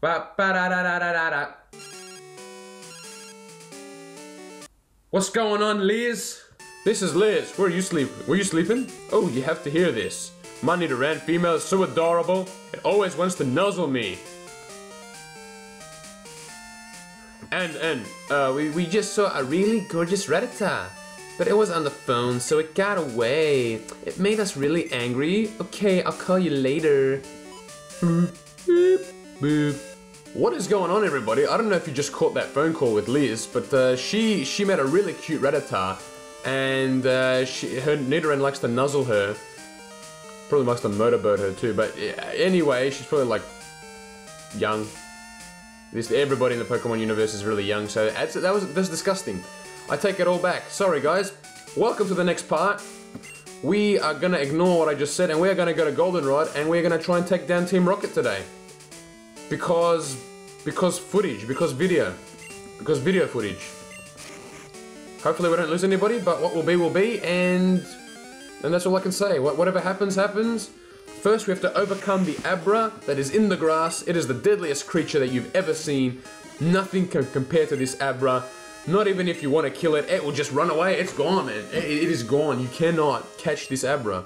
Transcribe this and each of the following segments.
Ba-ba-da-da-da-da-da. What's going on, Liz? This is Liz. Where are you sleeping? Were you sleeping? Oh, you have to hear this. My Nidoran female is so adorable. It always wants to nuzzle me. And we just saw a really gorgeous Rattata. But it was on the phone, so it got away. It made us really angry. Okay, I'll call you later. Boop, boop, boop. What is going on, everybody? I don't know if you just caught that phone call with Liz, but she met a really cute Rattata. And her Nidoran likes to nuzzle her. Probably likes to motorboat her too, but anyway, she's probably like young. Everybody in the Pokemon universe is really young, so that's disgusting. I take it all back. Sorry, guys. Welcome to the next part. We are gonna ignore what I just said, and we are gonna go to Goldenrod, and we're gonna try and take down Team Rocket today. Because footage, because video footage. Hopefully we don't lose anybody, but what will be, and that's all I can say. Whatever happens, happens. First, we have to overcome the Abra that is in the grass. It is the deadliest creature that you've ever seen. Nothing can compare to this Abra. Not even if you want to kill it, it will just run away. It's gone, man. It is gone. You cannot catch this Abra.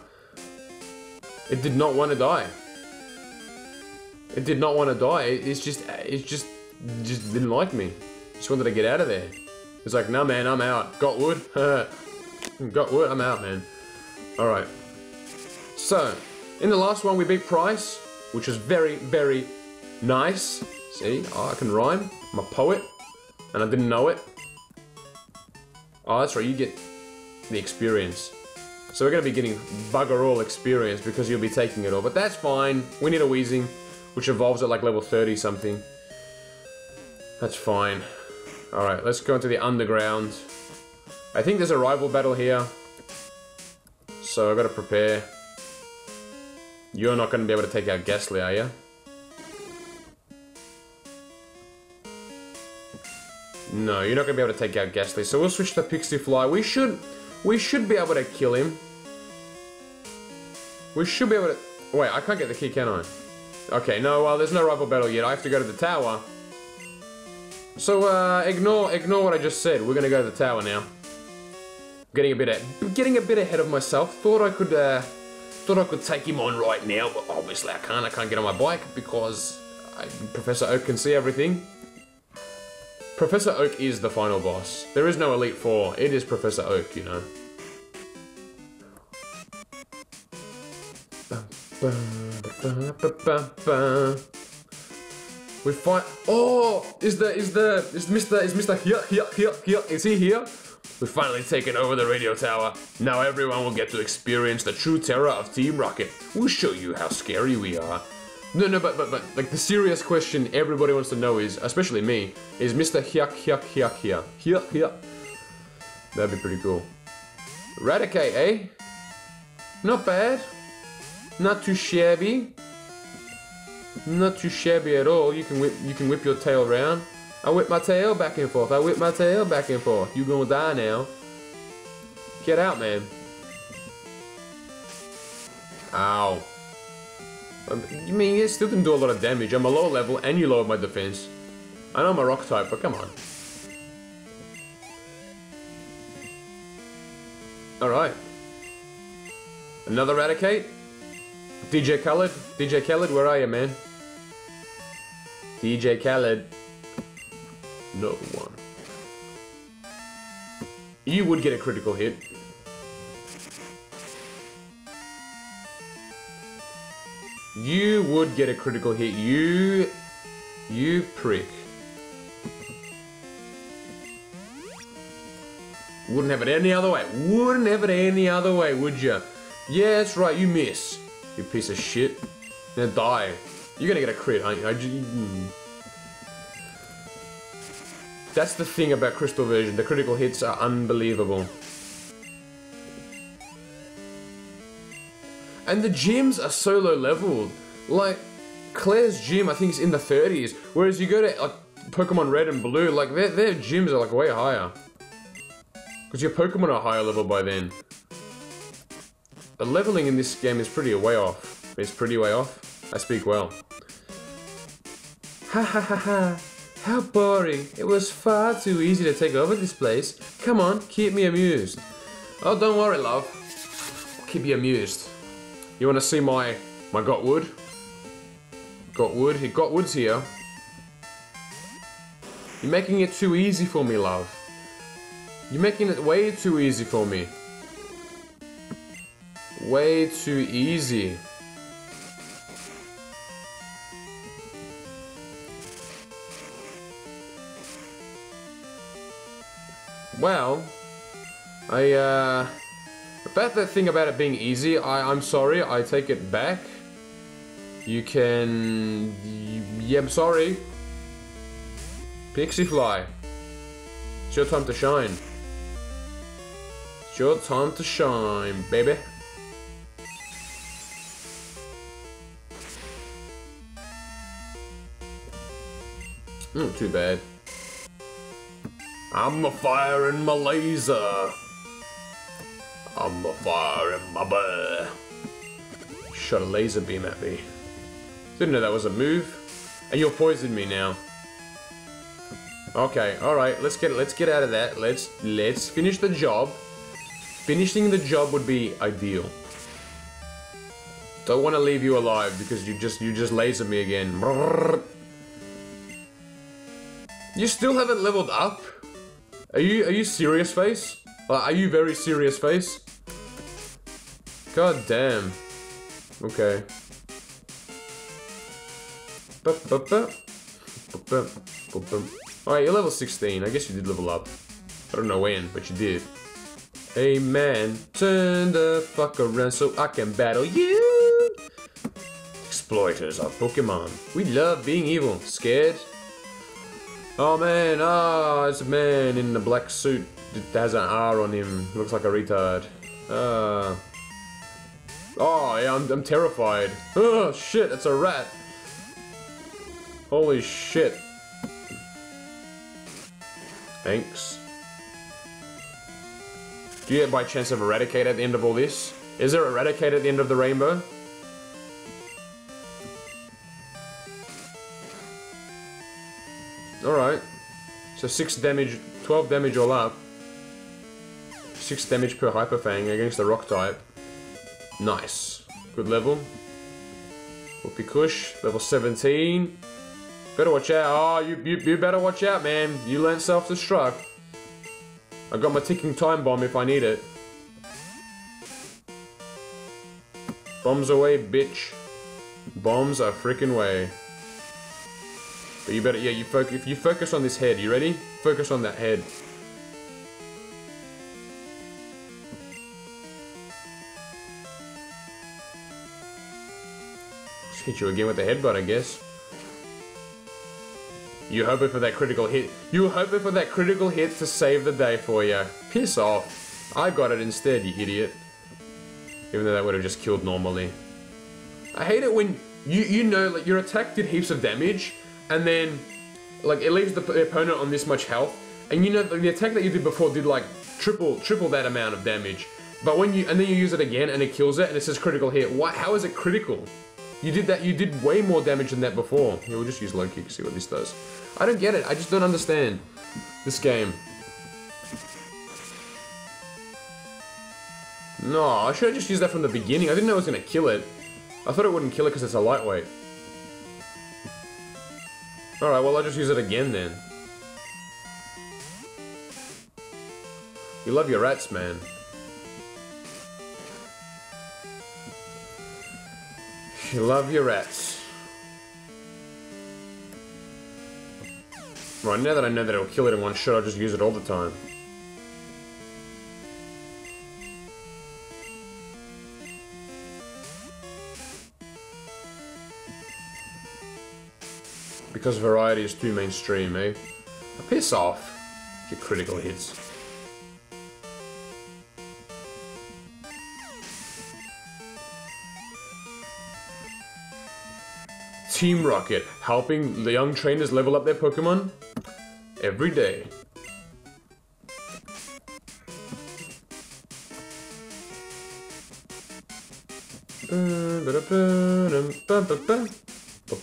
It did not want to die. It did not want to die. It just didn't like me. Just wanted to get out of there. It's like, nah, man, I'm out. Gotwood. Gotwood, I'm out, man. All right. So, in the last one, we beat Price, which was very, very nice. See, oh, I can rhyme. I'm a poet, and I didn't know it. Oh, that's right, you get the experience. So we're gonna be getting bugger all experience because you'll be taking it all, but that's fine. We need a Weezing, which evolves at like level 30 something. That's fine. All right, let's go into the underground. I think there's a rival battle here, so I've got to prepare. You're not going to be able to take out Gastly, are you? No, you're not going to be able to take out Gastly, so we'll switch to Pixie Fly. We should be able to kill him. We should be able to... Wait, I can't get the key, can I? Okay, no, well, there's no rival battle yet. I have to go to the tower. So, ignore what I just said. We're gonna go to the tower now. Getting a bit ahead of myself. Thought I could take him on right now, but obviously I can't. I can't get on my bike because Professor Oak can see everything. Professor Oak is the final boss. There is no Elite Four. It is Professor Oak, you know. We fight. Oh, is Mr. Hyak, is he here? We've finally taken over the radio tower. Now everyone will get to experience the true terror of Team Rocket. We'll show you how scary we are. No, but like the serious question everybody wants to know is, especially me, is Mr. Hyak here? Hyak. That'd be pretty cool. Raticate, eh? Not bad. Not too shabby. Not too shabby at all. You can whip your tail around. I whip my tail back and forth. I whip my tail back and forth. You gonna die now. Get out, man. Ow. You mean it still didn't do a lot of damage. I'm a low level and you lowered my defense. I know I'm a rock type, but come on. Alright. Another Raticate. DJ Khaled, where are you, man? DJ Khaled. No one. You would get a critical hit. You would get a critical hit. You prick. Wouldn't have it any other way. Wouldn't have it any other way, would you? Yeah, that's right, you miss. You piece of shit. Now die. You're gonna get a crit, aren't you? That's the thing about Crystal version. The critical hits are unbelievable. And the gyms are so low leveled. Like, Claire's gym I think is in the 30s. Whereas you go to like Pokemon Red and Blue, like their gyms are like way higher. Because your Pokemon are higher level by then. The leveling in this game is pretty way off. I speak well. Ha ha ha ha. How boring. It was far too easy to take over this place. Come on, keep me amused. Oh, don't worry, love. I'll keep you amused. You want to see my Gotwood? Gotwood? Gotwood's here. You're making it too easy for me, love. You're making it way too easy for me. Way too easy. Well, about that thing about it being easy, I'm sorry, I take it back. You can... yeah, I'm sorry. Pixie Fly. It's your time to shine. It's your time to shine, baby. Not too bad. I'm a fire in my laser. I'm a fire in my bear. Shot a laser beam at me. Didn't know that was a move. And you're poisoning me now. Okay, alright, let's get out of that. Let's finish the job. Finishing the job would be ideal. Don't wanna leave you alive because you just laser me again. You still haven't leveled up? Are you serious, face? Like, are you very serious, face? God damn. Okay. Alright, you're level 16. I guess you did level up. I don't know when, but you did. Hey man, turn the fuck around so I can battle you! Exploiters of Pokemon. We love being evil. Scared? Oh man, it's a man in the black suit that has an R on him. Looks like a retard. Oh yeah, I'm terrified. Oh shit, it's a rat. Holy shit. Thanks. Do you by chance have Raticate at the end of all this? Is there a Raticate at the end of the rainbow? Alright, so 6 damage, 12 damage all up. 6 damage per Hyper Fang against the Rock type. Nice. Good level. Whoopee Cush, level 17. Better watch out. Oh, you better watch out, man. You learn self-destruct. I got my ticking time bomb if I need it. Bombs away, bitch. Bombs a freaking way. But you better, yeah, if you focus on this head, you ready? Focus on that head. Just hit you again with the headbutt, I guess. You hoping for that critical hit. You were hoping for that critical hit to save the day for you. Piss off. I got it instead, you idiot. Even though that would have just killed normally. I hate it when you know, like, your attack did heaps of damage, and then, like, it leaves the opponent on this much health, and you know the attack that you did before did like triple that amount of damage. But when you, and then you use it again and it kills it and it says critical hit. Why? How is it critical? You did way more damage than that before. Yeah, we'll just use low kick, see what this does. I don't get it. I just don't understand this game. No, I should have just used that from the beginning. I didn't know it was gonna kill it. I thought it wouldn't kill it because it's a lightweight. Alright, well, I'll just use it again then. You love your rats, man. You love your rats. Right, now that I know that it'll kill it in one shot, I'll just use it all the time. Because variety is too mainstream, eh? Piss off. Your critical hits. Team Rocket, helping the young trainers level up their Pokemon every day. Hey,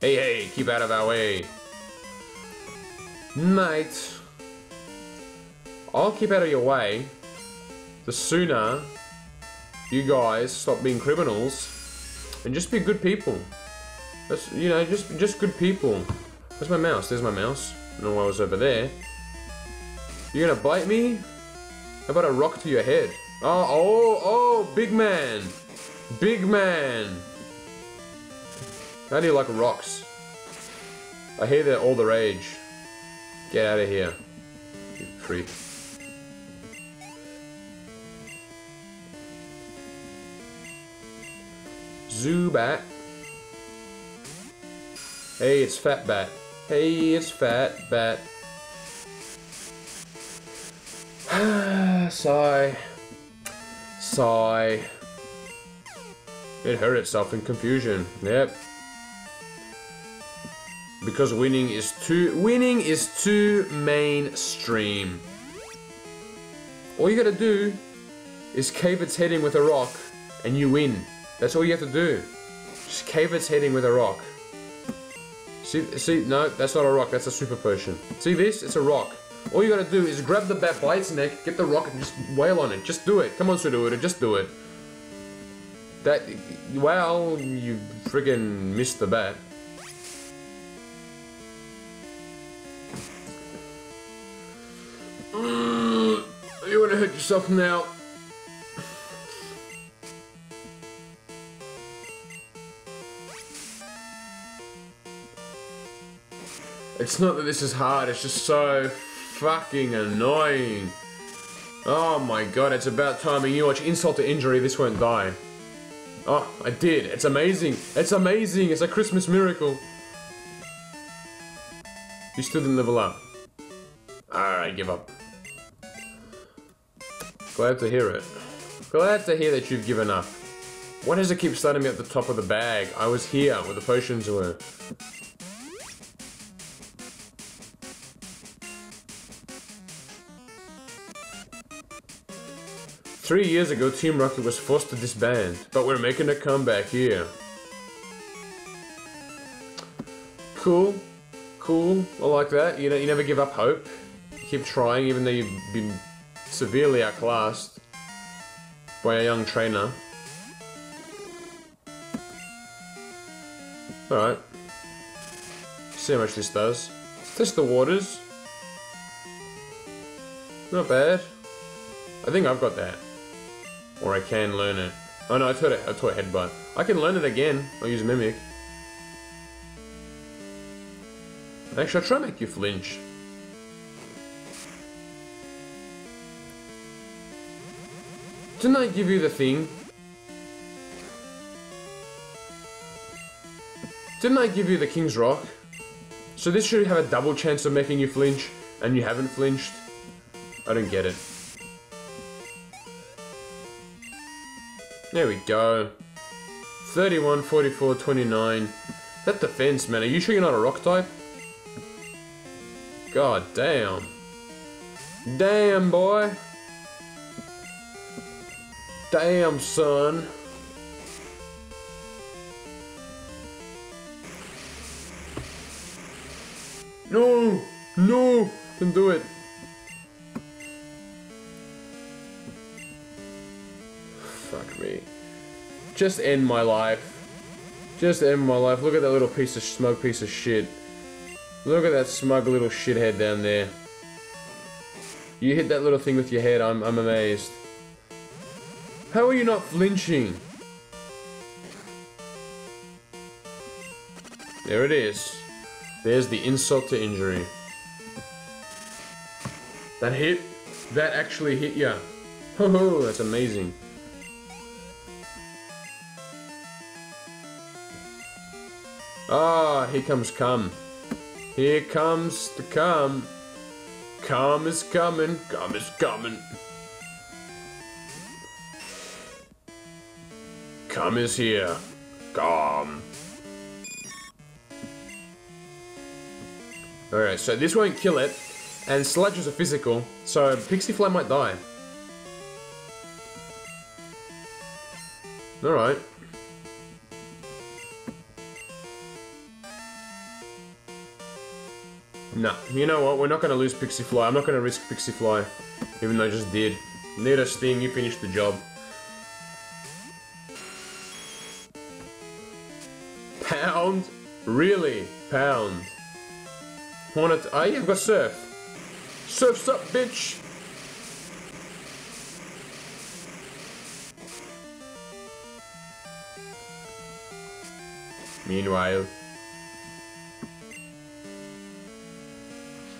hey, keep out of our way. Mate. I'll keep out of your way. The sooner you guys stop being criminals and just be good people. That's, you know, just good people. Where's my mouse? There's my mouse. I don't know why I was over there. You're gonna bite me? How about a rock to your head? Oh, oh, oh, big man. Big man. How do you like rocks? I hear they're all the rage. Get out of here, you creep. Zubat. Hey, it's Fat Bat. Hey, it's Fat Bat. Sigh. Sigh. It hurt itself in confusion. Yep. Because winning is too mainstream. All you gotta do is cave its head in with a rock and you win. That's all you have to do. Just cave its head in with a rock. See, no, that's not a rock, that's a super potion. See this? It's a rock. All you gotta do is grab the bat by its neck, get the rock and just wail on it. Just do it. Come on, Sudowita, just do it. That, well, you friggin' missed the bat. You wanna hurt yourself now? It's not that this is hard, it's just so fucking annoying. Oh my god, it's about timing you watch insult to injury, this won't die. Oh, I did, it's amazing, it's amazing, it's a Christmas miracle. You still didn't level up. Alright, give up. Glad to hear it. Glad to hear that you've given up. Why does it keep starting me at the top of the bag? I was here where the potions were.3 years ago, Team Rocket was forced to disband, but we're making a comeback here. Cool, cool, I like that. You never give up hope. You keep trying even though you've been severely outclassed by a young trainer. Alright, see how much this does. Let's test the waters. Not bad. I think I've got that. Or I can learn it. Oh no, I taught a headbutt. I can learn it again. I'll use Mimic. Actually, I'll try and make you flinch. Didn't I give you the thing? Didn't I give you the King's Rock? So this should have a double chance of making you flinch, and you haven't flinched? I don't get it. There we go. 31, 44, 29. That defense, man. Are you sure you're not a rock type? God damn. Damn, boy. Damn, son. No! No! I can do it. Just end my life. Just end my life. Look at that little smug piece of shit. Look at that smug little shithead down there. You hit that little thing with your head, I'm amazed. How are you not flinching? There it is. There's the insult to injury. That hit? That actually hit ya. Oh, that's amazing. Ah, here comes cum. Here comes the cum. Cum is coming. Cum is coming. Cum is here. Cum. Alright, so this won't kill it. And sludge is a physical, so Pixie Fly might die. Alright. Nah, you know what, we're not going to lose Pixie Fly. I'm not going to risk Pixie Fly, even though I just did. Nido Sting, you finished the job. Pound? Really? Pound. Hornet, oh yeah, I've got Surf. Surf's up, bitch!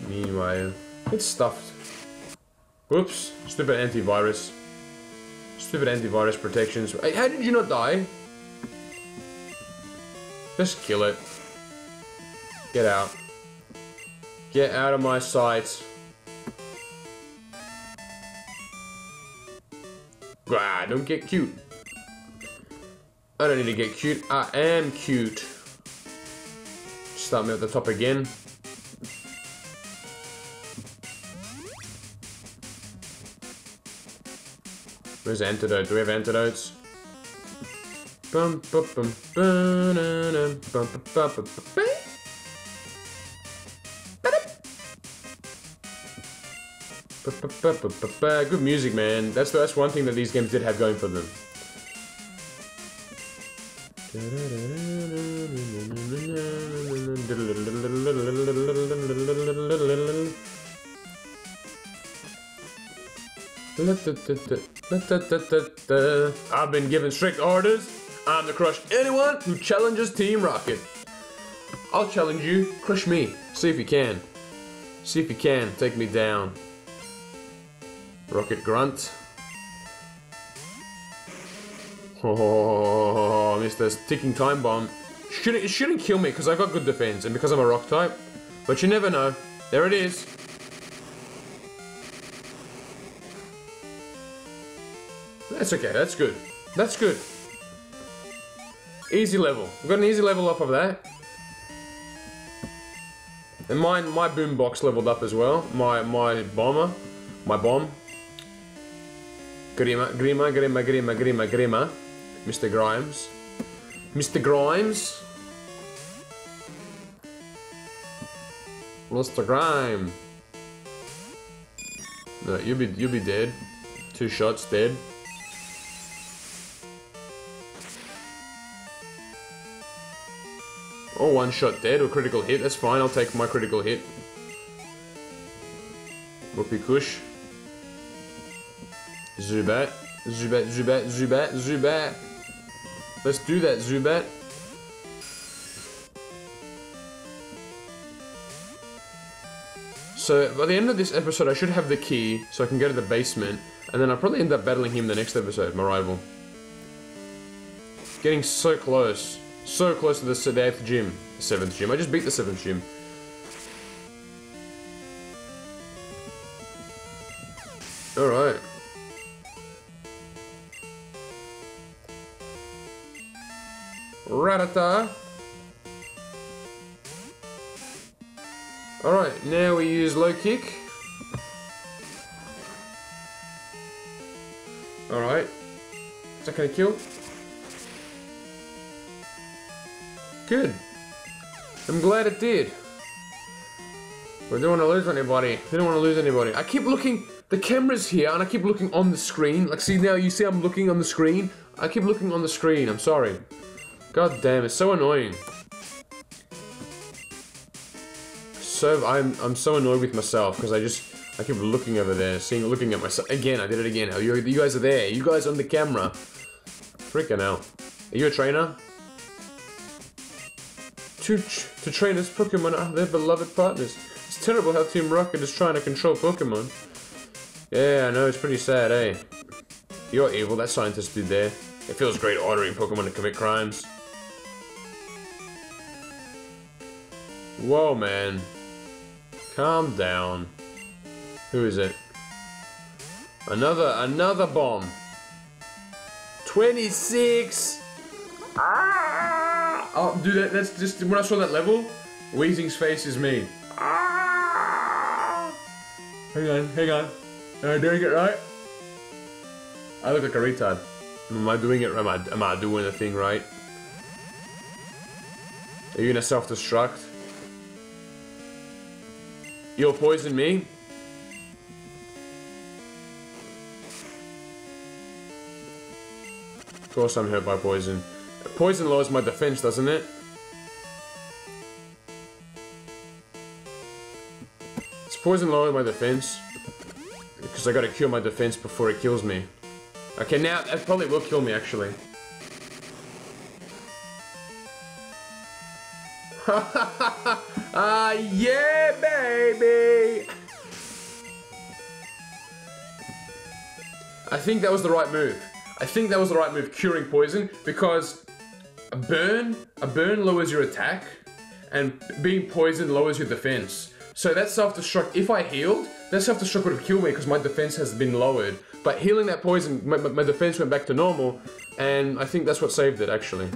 Meanwhile, it's stuffed. Whoops, stupid antivirus protections. Hey, how did you not die? Just kill it. Get out. Get out of my sight. Gah, don't get cute. I don't need to get cute, I am cute. Start me at the top again. Where's Antidote? Do we have Antidotes? Good music, man. That's one thing that these games did have going for them. I've been given strict orders. I'm to crush anyone who challenges Team Rocket. I'll challenge you. Crush me. See if you can. See if you can. Take me down. Rocket grunt. Oh, I missed this ticking time bomb. It shouldn't kill me because I've got good defense and because I'm a rock type. But you never know. There it is. That's okay, that's good. That's good. Easy level. We've got an easy level off of that. And my boombox leveled up as well. My bomber. My bomb. Grima. Mr. Grimes. Mr. Grime. No, you'll be dead. 2 shots dead. Or 1 shot dead or critical hit. That's fine. I'll take my critical hit. Whoopee Cush. Zubat. Let's do that, Zubat. So, by the end of this episode, I should have the key, so I can go to the basement, and then I'll probably end up battling him the next episode, my rival. Getting so close. So close to the 7th gym. 7th gym. I just beat the 7th gym. Alright. Rattata. Alright, now we use low kick. Alright. Is that gonna kill? Good. I'm glad it did. We didn't want to lose anybody. I keep looking. The camera's here and I keep looking on the screen. Like, see now, you see I'm looking on the screen? I keep looking on the screen, I'm sorry. God damn, it's so annoying. So, I'm so annoyed with myself because I keep looking over there, looking at myself. Again, I did it again. You guys are there. You guys on the camera. Freaking hell. Are you a trainer? To train as Pokemon are their beloved partners. It's terrible how Team Rocket is trying to control Pokemon. Yeah, I know, it's pretty sad, eh? You're evil, that scientist did there. It feels great ordering Pokemon to commit crimes. Whoa, man. Calm down. Who is it? Another bomb. 26! Ah! Oh, dude, that's just, when I saw that level, Weezing's face is me. Ah! Hang on, am I doing it right? I look like a retard. Am I doing it? Am I doing the thing right? Are you gonna self-destruct? You'll poison me? Of course I'm hurt by poison. Poison lowers my defense, doesn't it? It's poison lowering my defense. Because I gotta cure my defense before it kills me. Okay, now it probably will kill me actually. Yeah, baby! I think that was the right move. I think that was the right move, curing poison, because a burn lowers your attack, and being poisoned lowers your defense. So that self-destruct, if I healed, that self-destruct would have killed me because my defense has been lowered. But healing that poison, my defense went back to normal, and I think that's what saved it, actually.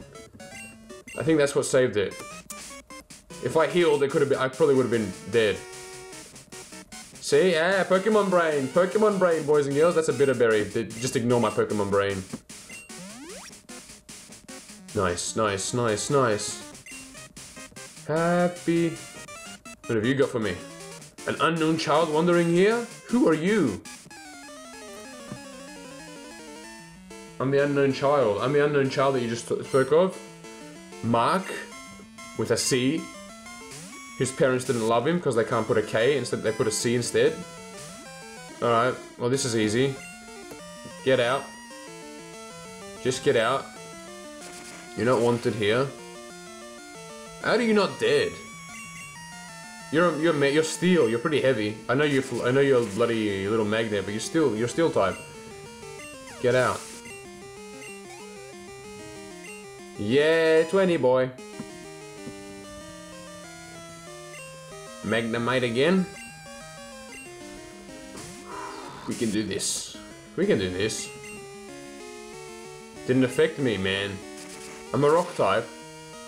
I think that's what saved it. If I healed, it could have been, I probably would have been dead. See, yeah, Pokemon brain, boys and girls. That's a bitter berry. Just ignore my Pokemon brain. Nice, nice, nice, nice. Happy. What have you got for me? An unknown child wandering here? Who are you? I'm the unknown child. I'm the unknown child that you just spoke of. Mark, with a C. His parents didn't love him because they can't put a K, instead they put a C instead. Alright, well this is easy. Get out. Just get out. You're not wanted here. How are you not dead? You're steel, you're pretty heavy. I know you're a bloody little magnet, but you're steel type. Get out. Yeah, 20 boy. Magnemite again. We can do this. We can do this. Didn't affect me, man. I'm a rock type.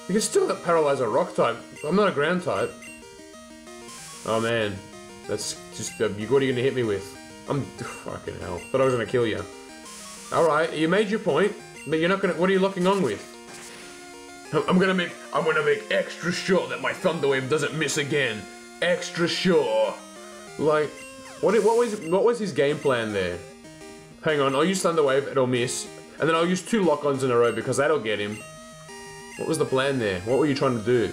You can still paralyze a rock type. I'm not a ground type. Oh man, that's just what are you gonna hit me with? I'm fucking hell. Thought I was gonna kill you. All right, you made your point, but you're not gonna. What are you locking on with? I'm gonna make extra sure that my Thunderwave doesn't miss again. Extra sure. Like, what was his game plan there? Hang on, I'll use Thunderwave, it'll miss, and then I'll use two lock-ons in a row because that'll get him. What was the plan there? What were you trying to do?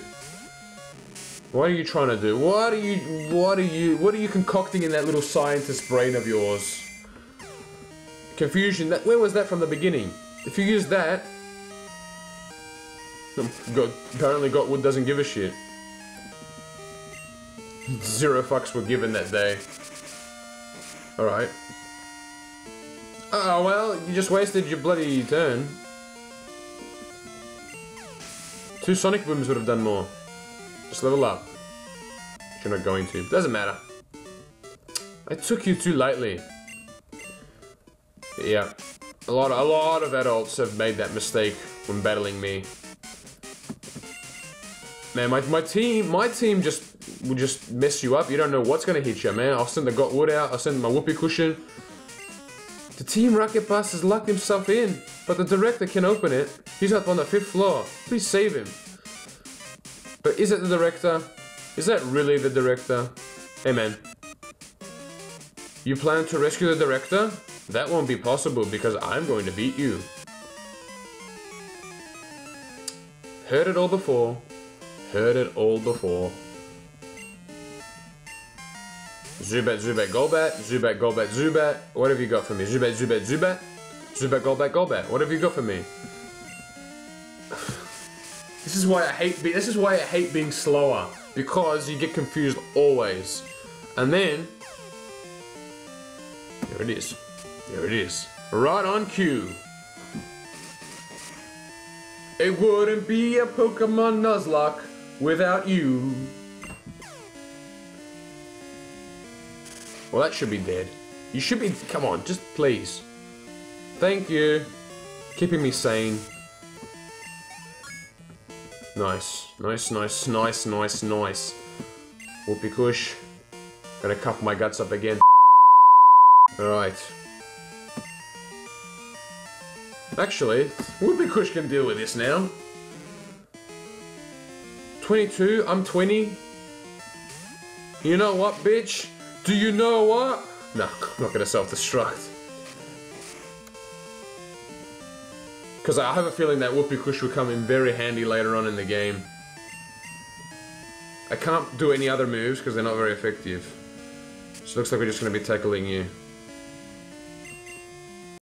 What are you trying to do? What are you concocting in that little scientist brain of yours? Confusion. That where was that from the beginning? If you use that, apparently Gotwood doesn't give a shit. Zero fucks were given that day. Alright. Oh well, you just wasted your bloody turn. Two Sonic Booms would have done more. Just level up. Which you're not going to. Doesn't matter. I took you too lightly. But yeah. A lot of adults have made that mistake when battling me. Man, my team just will just mess you up. You don't know what's gonna hit you, man. I'll send the Gotwood out. I'll send my Whoopee Cushion. The Team Rocket Bus has locked himself in, but the director can open it. He's up on the 5th floor. Please save him. But is it the director? Is that really the director? Hey, man. You plan to rescue the director? That won't be possible because I'm going to beat you. Heard it all before. Heard it all before. Zubat, Zubat, Golbat, Zubat, Golbat, Zubat. What have you got for me? Zubat, Zubat, Zubat. Zubat, Golbat, Golbat. What have you got for me? This is why I hate being slower, because you get confused always. And then there it is. There it is. Right on cue. It wouldn't be a Pokemon Nuzlocke without you. Well, that should be dead. You should be, come on, just please. Thank you. Keeping me sane. Nice, nice, nice, nice, nice, nice. Whoopee Cush. Gonna cuff my guts up again. Alright. Actually, Whoopee Cush can deal with this now. 22, I'm 20. You know what, bitch? Do you know what? No, I'm not gonna self-destruct. Because I have a feeling that Whoopee Cush will come in very handy later on in the game. I can't do any other moves because they're not very effective. So it looks like we're just gonna be tackling you.